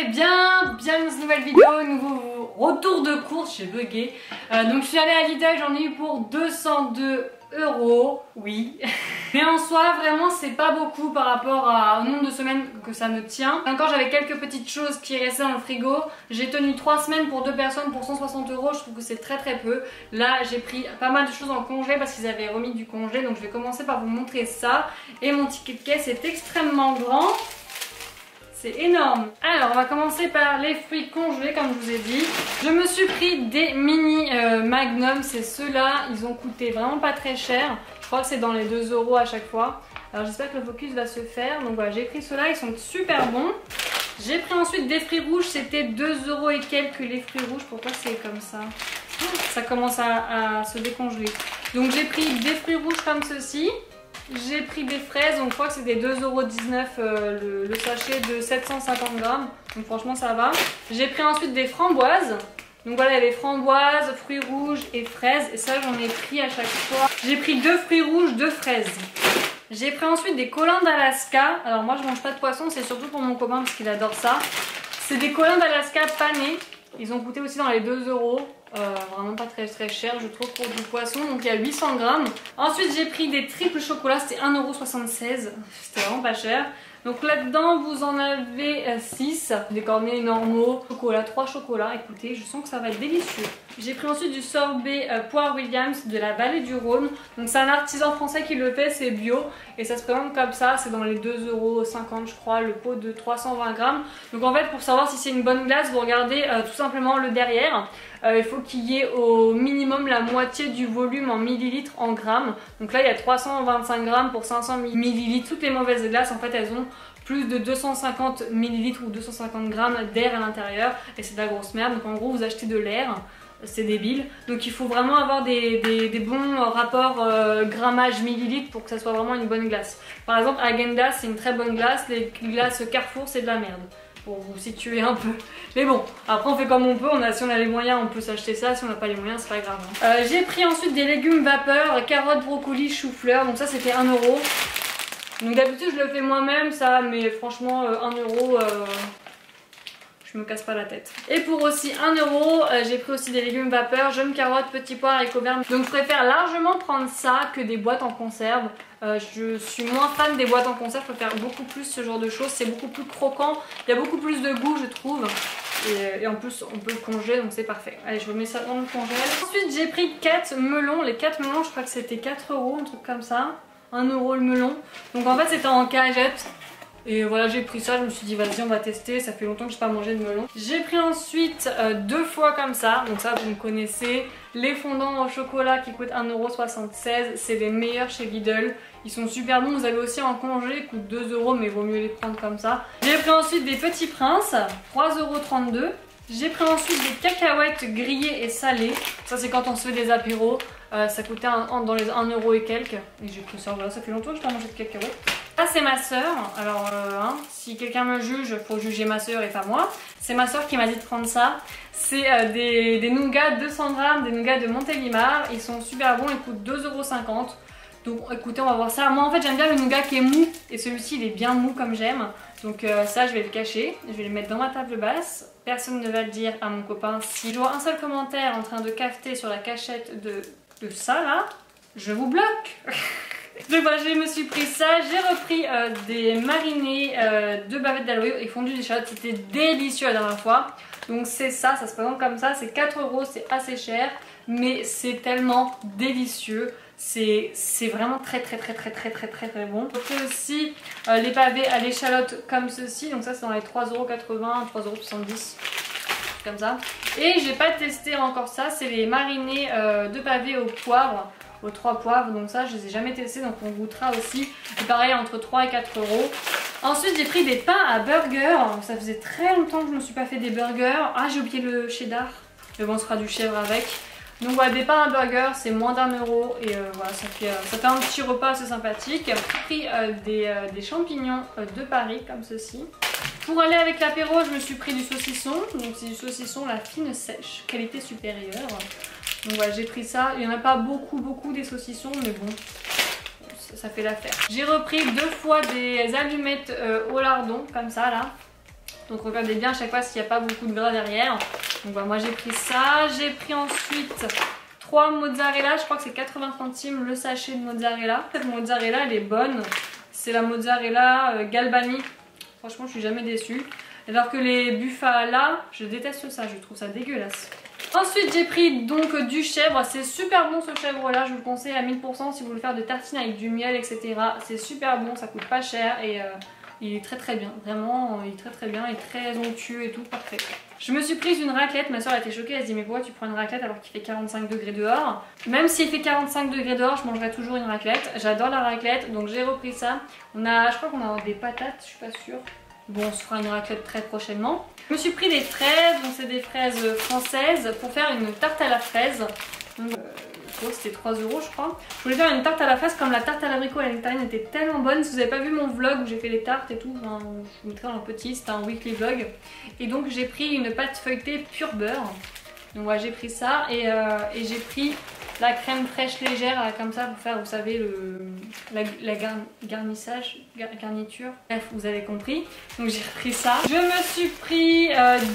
allez bien, bienvenue dans cette nouvelle vidéo, nouveau retour de course, j'ai bugué. Donc je suis allée à Lidl, j'en ai eu pour 202 €, oui. Mais en soi, vraiment, c'est pas beaucoup par rapport au nombre de semaines que ça me tient. Encore, j'avais quelques petites choses qui restaient dans le frigo. J'ai tenu 3 semaines pour 2 personnes pour 160 €. Je trouve que c'est très très peu. Là, j'ai pris pas mal de choses en congé parce qu'ils avaient remis du congé. Donc je vais commencer par vous montrer ça. Et mon ticket de caisse est extrêmement grand. C'est énorme. Alors on va commencer par les fruits congelés comme je vous ai dit. Je me suis pris des mini Magnum, c'est ceux-là, ils ont coûté vraiment pas très cher. Je crois que c'est dans les 2 € à chaque fois. Alors j'espère que le focus va se faire. Donc voilà, j'ai pris ceux-là, ils sont super bons. J'ai pris ensuite des fruits rouges, c'était 2 € et quelques les fruits rouges. Pourquoi c'est comme ça? Ça commence à se décongeler. Donc j'ai pris des fruits rouges comme ceci. J'ai pris des fraises, donc je crois que c'était 2,19 € le sachet de 750 g. Donc franchement ça va. J'ai pris ensuite des framboises. Donc voilà, il y avait framboises, fruits rouges et fraises. Et ça j'en ai pris à chaque fois. J'ai pris 2 fruits rouges, 2 fraises. J'ai pris ensuite des colins d'Alaska. Alors moi je mange pas de poisson, c'est surtout pour mon copain parce qu'il adore ça. C'est des colins d'Alaska panés. Ils ont coûté aussi dans les 2 €. Vraiment pas très cher je trouve pour du poisson, donc il y a 800 g. Ensuite j'ai pris des triples chocolats, c'était 1,76 €, c'était vraiment pas cher. Donc là dedans vous en avez 6, des cornets normaux, chocolat, 3 chocolats, écoutez je sens que ça va être délicieux. J'ai pris ensuite du sorbet Poire-Williams de la Vallée du Rhône, donc c'est un artisan français qui le fait, c'est bio et ça se présente comme ça, c'est dans les 2,50 € je crois, le pot de 320 g. Donc en fait pour savoir si c'est une bonne glace vous regardez tout simplement le derrière. Il faut qu'il y ait au minimum la moitié du volume en millilitres en grammes. Donc là il y a 325 g pour 500 ml. Toutes les mauvaises glaces en fait elles ont plus de 250 ml ou 250 g d'air à l'intérieur et c'est de la grosse merde. Donc en gros vous achetez de l'air, c'est débile. Donc il faut vraiment avoir des bons rapports grammage millilitres pour que ça soit vraiment une bonne glace. Par exemple Agenda c'est une très bonne glace, les glaces Carrefour c'est de la merde. Pour vous situer un peu, mais bon après on fait comme on peut, si on a les moyens on peut s'acheter ça, si on n'a pas les moyens c'est pas grave hein. J'ai pris ensuite des légumes vapeur, carottes, brocolis, chou-fleur, donc ça c'était 1 €. Donc d'habitude je le fais moi-même ça, mais franchement 1 €, je me casse pas la tête. Et pour aussi 1 €, j'ai pris aussi des légumes vapeur, jaunes carottes, petits pois, haricots verts. Donc je préfère largement prendre ça que des boîtes en conserve. Je suis moins fan des boîtes en conserve, je préfère beaucoup plus ce genre de choses. C'est beaucoup plus croquant, il y a beaucoup plus de goût je trouve. Et en plus on peut le congeler donc c'est parfait. Allez je remets ça dans le congèle. Ensuite j'ai pris 4 melons. Les 4 melons je crois que c'était 4 €, un truc comme ça. 1 € le melon. Donc en fait c'était en cagette. Et voilà j'ai pris ça, je me suis dit vas-y on va tester, ça fait longtemps que j'ai pas mangé de melon. J'ai pris ensuite 2 fois comme ça, donc ça vous me connaissez. Les fondants au chocolat qui coûtent 1,76 €, c'est les meilleurs chez Lidl. Ils sont super bons, vous avez aussi en congé, ils coûtent 2 € mais il vaut mieux les prendre comme ça. J'ai pris ensuite des petits princes, 3,32 €. J'ai pris ensuite des cacahuètes grillées et salées. Ça c'est quand on se fait des apéros, ça coûtait dans les 1 € et quelques. Et j'ai pris ça, voilà, ça fait longtemps que je n'ai pas mangé de cacahuètes. Ça c'est ma soeur, alors hein, si quelqu'un me juge, faut juger ma soeur et pas moi. C'est ma soeur qui m'a dit de prendre ça. C'est des nougats 200 g, des nougats de Montélimar. Ils sont super bons, ils coûtent 2,50 €. Donc écoutez on va voir ça. Moi en fait j'aime bien le nougat qui est mou et celui-ci il est bien mou comme j'aime. Donc ça je vais le cacher, je vais le mettre dans ma table basse. Personne ne va le dire à mon copain. Si je vois un seul commentaire en train de cafeter sur la cachette de ça là, je vous bloque. Donc voilà je me suis pris ça. J'ai repris des marinés de bavettes d'aloyau et fondu d'échalote. C'était délicieux la dernière fois. Donc c'est ça, ça se présente comme ça. C'est 4 €, c'est assez cher. Mais c'est tellement délicieux. C'est vraiment très bon. J'ai pris aussi les pavés à l'échalote comme ceci. Donc ça c'est dans les 3,80 €, 3,70 €. Comme ça. Et j'ai pas testé encore ça. C'est les marinés de pavés au poivre. Aux 3 poivres. Donc ça je les ai jamais testés. Donc on goûtera aussi. Et pareil entre 3 et 4 €. Ensuite j'ai pris des pains à burger. Ça faisait très longtemps que je ne me suis pas fait des burgers. Ah j'ai oublié le cheddar. Mais bon on se fera du chèvre avec. Donc voilà des pains à burger, c'est moins d'1 € et voilà ça fait un petit repas assez sympathique. J'ai pris des champignons de Paris comme ceci. Pour aller avec l'apéro je me suis pris du saucisson, donc c'est du saucisson la fine sèche, qualité supérieure. Donc voilà j'ai pris ça, il n'y en a pas beaucoup des saucissons mais bon ça fait l'affaire. J'ai repris 2 fois des allumettes au lardon comme ça là. Donc regardez bien à chaque fois s'il n'y a pas beaucoup de gras derrière. Donc voilà, moi j'ai pris ça. J'ai pris ensuite 3 mozzarella. Je crois que c'est 80 centimes le sachet de mozzarella. Cette mozzarella, elle est bonne. C'est la mozzarella Galbani. Franchement, je suis jamais déçue. Alors que les Bufala, je déteste ça. Je trouve ça dégueulasse. Ensuite, j'ai pris donc du chèvre. C'est super bon ce chèvre-là. Je vous le conseille à 1000% si vous voulez faire de tartines avec du miel, etc. C'est super bon. Ça coûte pas cher et... il est très très bien, vraiment il est très très bien, il est très onctueux et tout, parfait. Je me suis prise une raclette, ma soeur a été choquée, elle se dit mais pourquoi tu prends une raclette alors qu'il fait 45 degrés dehors? Même s'il fait 45 degrés dehors, je mangerai toujours une raclette, j'adore la raclette, donc j'ai repris ça. On a, je crois qu'on a des patates, je suis pas sûre. Bon, on se fera une raclette très prochainement. Je me suis pris des fraises, donc c'est des fraises françaises, pour faire une tarte à la fraise. Donc, c'était 3 € je crois. Je voulais faire une tarte à la fraise comme la tarte à l'abricot à la nectarine était tellement bonne. Si vous n'avez pas vu mon vlog où j'ai fait les tartes et tout, enfin, je vous mettrai un petit, c'était un weekly vlog. Et donc j'ai pris une pâte feuilletée pure beurre. Donc ouais, j'ai pris ça et j'ai pris la crème fraîche légère comme ça pour faire, vous savez, la garniture. Bref, vous avez compris. Donc j'ai repris ça. Je me suis pris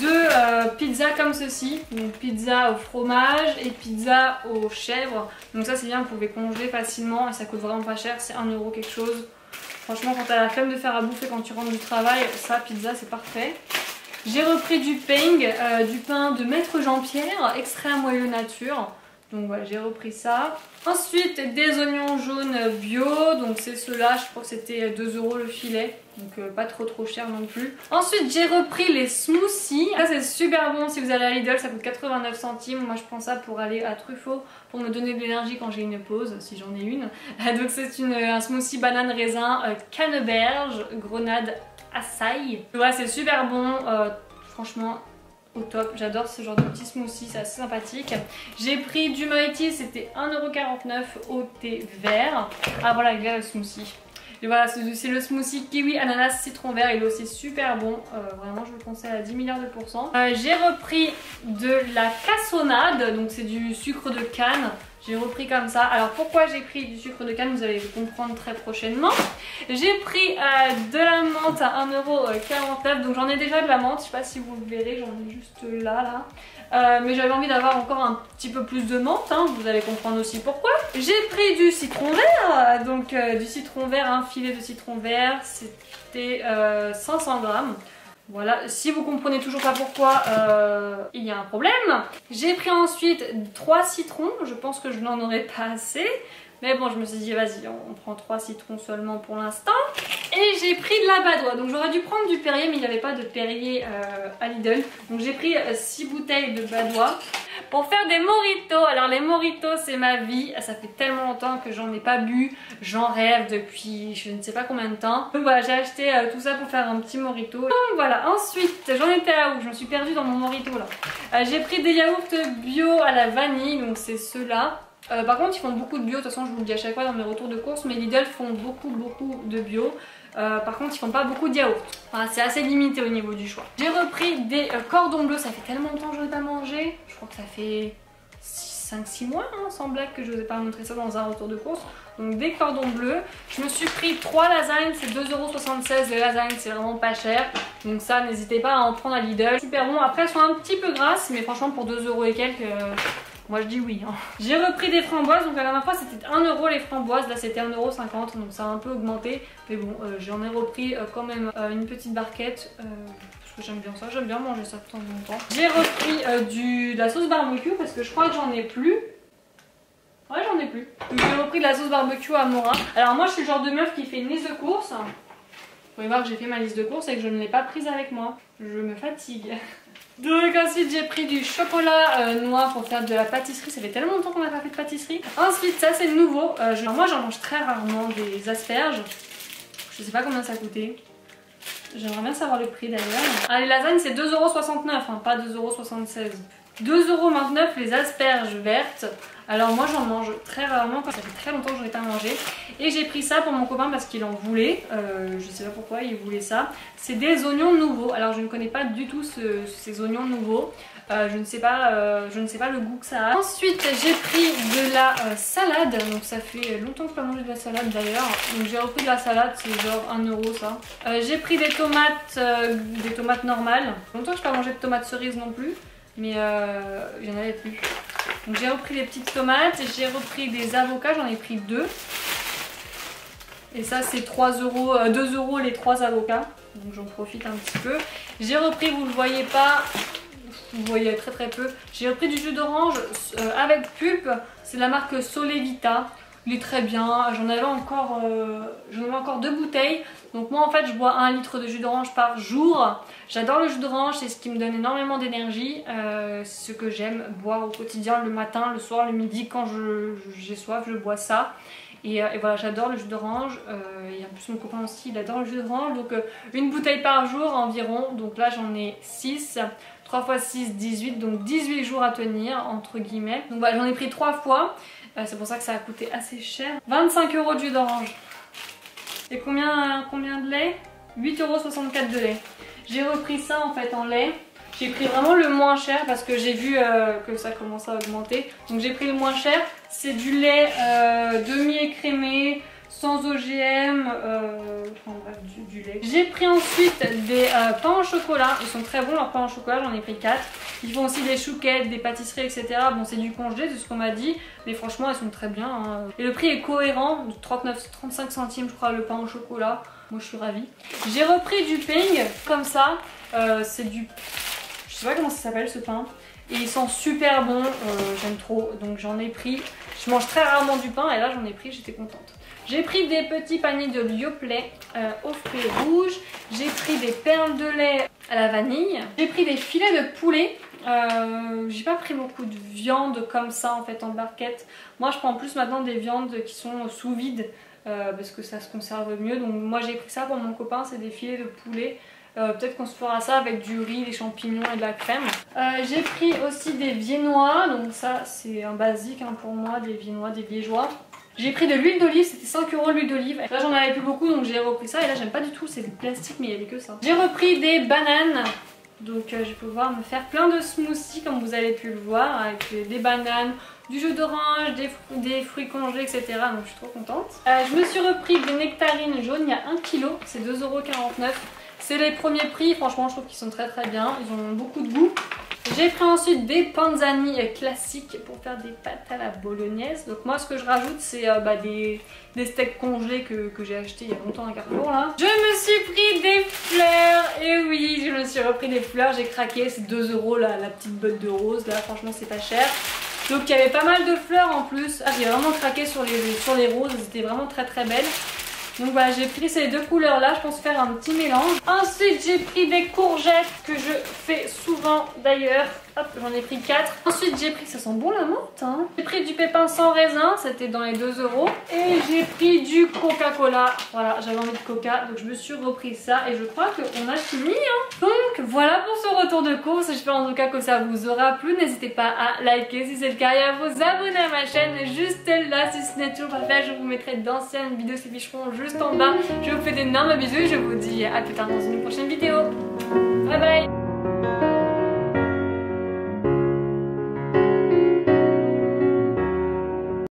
2 pizzas comme ceci. Donc pizza au fromage et pizza aux chèvres. Donc ça c'est bien, vous pouvez congeler facilement et ça coûte vraiment pas cher. C'est 1 € quelque chose. Franchement, quand t'as la flemme de faire à bouffer quand tu rentres du travail, ça, pizza, c'est parfait. J'ai repris du pain de Maître Jean-Pierre, extrait à moelleux nature. Donc voilà, j'ai repris ça. Ensuite, des oignons jaunes bio. Donc c'est ceux-là, je crois que c'était 2 € le filet. Donc pas trop cher non plus. Ensuite, j'ai repris les smoothies. Ça c'est super bon si vous allez à Lidl, ça coûte 89 centimes. Moi je prends ça pour aller à Truffaut, pour me donner de l'énergie quand j'ai une pause, si j'en ai une. Donc c'est un smoothie banane raisin, canneberge, grenade, açaï. Ouais, c'est super bon, franchement... au top, j'adore ce genre de petit smoothie, c'est assez sympathique. J'ai pris du Moëtis, c'était 1,49 € au thé vert. Ah voilà, il y a le smoothie. Et voilà, c'est le smoothie kiwi, ananas, citron vert. Il est aussi super bon, vraiment je vous le conseille à 10 000 000 %. J'ai repris de la cassonade, donc c'est du sucre de canne. J'ai repris comme ça. Alors pourquoi j'ai pris du sucre de canne, vous allez le comprendre très prochainement. J'ai pris de la menthe à 1,49 €. Donc j'en ai déjà de la menthe, je sais pas si vous le verrez, j'en ai juste là. Mais j'avais envie d'avoir encore un petit peu plus de menthe, hein, vous allez comprendre aussi pourquoi. J'ai pris du citron vert, donc du citron vert, un filet de citron vert, c'était 500 grammes. Voilà, si vous comprenez toujours pas pourquoi, il y a un problème. J'ai pris ensuite 3 citrons, je pense que je n'en aurais pas assez. Mais bon, je me suis dit, vas-y, on prend 3 citrons seulement pour l'instant. Et j'ai pris de la Badoit. Donc j'aurais dû prendre du Perrier, mais il n'y avait pas de Perrier à Lidl. Donc j'ai pris 6 bouteilles de Badoit pour faire des mojitos. Alors les mojitos, c'est ma vie. Ça fait tellement longtemps que j'en ai pas bu. J'en rêve depuis je ne sais pas combien de temps. Donc voilà, j'ai acheté tout ça pour faire un petit mojito. Donc voilà, ensuite, j'en étais à où? Je me suis perdue dans mon mojito là. J'ai pris des yaourts bio à la vanille, donc c'est ceux-là. Par contre ils font beaucoup de bio, de toute façon je vous le dis à chaque fois dans mes retours de course, mais Lidl font beaucoup de bio. Par contre ils font pas beaucoup de yaourt, enfin, c'est assez limité au niveau du choix. J'ai repris des cordons bleus, ça fait tellement longtemps que je n'ai pas mangé, je crois que ça fait 5-6 mois hein, sans blague que je vous ai pas montré ça dans un retour de course. Donc des cordons bleus. Je me suis pris 3 lasagnes, c'est 2,76 € les lasagnes, c'est vraiment pas cher. Donc ça n'hésitez pas à en prendre à Lidl, super bon. Après elles sont un petit peu grasses mais franchement pour 2 € et quelques... moi je dis oui. Hein. J'ai repris des framboises, donc la dernière fois c'était 1 € les framboises, là c'était 1,50 €, donc ça a un peu augmenté. Mais bon, j'en ai repris quand même une petite barquette, parce que j'aime bien ça, j'aime bien manger ça de temps en temps. J'ai repris de la sauce barbecue, parce que je crois que j'en ai plus. Ouais, j'en ai plus. Donc j'ai repris de la sauce barbecue à Morin. Alors moi je suis le genre de meuf qui fait une liste de courses. Vous pouvez voir que j'ai fait ma liste de courses et que je ne l'ai pas prise avec moi. Je me fatigue. Donc ensuite j'ai pris du chocolat noir pour faire de la pâtisserie, ça fait tellement longtemps qu'on n'a pas fait de pâtisserie. Ensuite ça c'est nouveau, moi j'en mange très rarement des asperges, je sais pas combien ça coûtait, j'aimerais bien savoir le prix d'ailleurs. Ah les lasagnes c'est 2,69 €, hein, pas 2,76 €. 2,29 € les asperges vertes. Alors moi j'en mange très rarement quand ça fait très longtemps que je n'ai pas mangé. Et j'ai pris ça pour mon copain parce qu'il en voulait. Je sais pas pourquoi il voulait ça. C'est des oignons nouveaux. Alors je ne connais pas du tout ces oignons nouveaux. Je ne sais pas le goût que ça a. Ensuite j'ai pris de la salade. Donc ça fait longtemps que je n'ai pas mangé de la salade d'ailleurs. Donc j'ai repris de la salade, c'est genre 1 € ça. J'ai pris des tomates normales. Longtemps que je n'ai pas mangé de tomates cerises non plus. Mais il n'y en avait plus. Donc j'ai repris les petites tomates. J'ai repris des avocats, j'en ai pris 2. Et ça c'est 2 € les 3 avocats. Donc j'en profite un petit peu. J'ai repris, vous ne le voyez pas. Vous voyez très peu. J'ai repris du jus d'orange avec pulpe. C'est de la marque Solevita. Il est très bien. J'en avais encore 2 bouteilles. Donc moi en fait je bois 1 litre de jus d'orange par jour. J'adore le jus d'orange, c'est ce qui me donne énormément d'énergie. C'est ce que j'aime boire au quotidien, le matin, le soir, le midi. Quand j'ai soif, je bois ça. Et voilà, j'adore le jus d'orange. Et en plus mon copain aussi, il adore le jus d'orange. Donc 1 bouteille par jour environ. Donc là j'en ai 6. 3 x 6, 18, donc 18 jours à tenir, entre guillemets. Donc voilà, j'en ai pris 3 fois, c'est pour ça que ça a coûté assez cher. 25 € de jus d'orange. Et combien de lait? 8,64 € de lait. J'ai repris ça en fait en lait. J'ai pris vraiment le moins cher parce que j'ai vu que ça commençait à augmenter. Donc j'ai pris le moins cher, c'est du lait demi-écrémé, sans OGM, enfin bref, du lait. J'ai pris ensuite des pains au chocolat. Ils sont très bons leurs pains au chocolat, j'en ai pris 4. Ils font aussi des chouquettes, des pâtisseries, etc. Bon, c'est du congelé, de ce qu'on m'a dit, mais franchement elles sont très bien, hein. Et le prix est cohérent, 35 centimes je crois le pain au chocolat. Moi je suis ravie. J'ai repris du ping, comme ça. C'est du... je sais pas comment ça s'appelle ce pain. Et ils sont super bons, j'aime trop, donc j'en ai pris. Je mange très rarement du pain et là j'en ai pris, j'étais contente. J'ai pris des petits paniers de Lyoplait aux fruits rouges. J'ai pris des perles de lait à la vanille. J'ai pris des filets de poulet. J'ai pas pris beaucoup de viande comme ça en fait en barquette. Moi je prends plus maintenant des viandes qui sont sous vide parce que ça se conserve mieux. Donc moi j'ai pris ça pour mon copain, c'est des filets de poulet. Peut-être qu'on se fera ça avec du riz, des champignons et de la crème. J'ai pris aussi des viennois. Donc ça c'est un basique hein, pour moi, des viennois, des liégeois. J'ai pris de l'huile d'olive, c'était 5 € l'huile d'olive. Là j'en avais plus beaucoup donc j'ai repris ça. Et là j'aime pas du tout, c'est du plastique mais il y avait que ça. J'ai repris des bananes. Donc je vais pouvoir me faire plein de smoothies comme vous avez pu le voir. Avec des bananes, du jus d'orange, des fruits congelés, etc. Donc je suis trop contente. Je me suis repris des nectarines jaunes, il y a 1 kg. C'est 2,49 €. C'est les premiers prix, franchement je trouve qu'ils sont très très bien. Ils ont beaucoup de goût. J'ai pris ensuite des panzani classiques pour faire des pâtes à la bolognaise. Donc moi ce que je rajoute c'est des steaks congelés que j'ai acheté il y a longtemps à Carrefour là. Je me suis pris des fleurs, et oui je me suis repris des fleurs, j'ai craqué, c'est 2 € la petite botte de rose là, franchement c'est pas cher. Donc il y avait pas mal de fleurs en plus, j'ai vraiment craqué sur les roses, c'était vraiment très très belle. Donc voilà, j'ai pris ces 2 couleurs là, je pense faire un petit mélange. Ensuite j'ai pris des courgettes que je fais souvent d'ailleurs. Hop, j'en ai pris 4. Ensuite j'ai pris, ça sent bon la menthe hein. J'ai pris du pépin sans raisin, c'était dans les 2 €. Et j'ai pris du Coca-Cola. Voilà, j'avais envie de Coca, donc je me suis repris ça. Et je crois qu'on a fini hein. Donc voilà pour ce retour de course. J'espère en tout cas que ça vous aura plu. N'hésitez pas à liker si c'est le cas et à vous abonner à ma chaîne juste là. Si ce n'est toujours pas fait, je vous mettrai d'anciennes vidéos ces bicherons juste en bas. Je vous fais d'énormes bisous et je vous dis à plus tard dans une prochaine vidéo. Bye bye.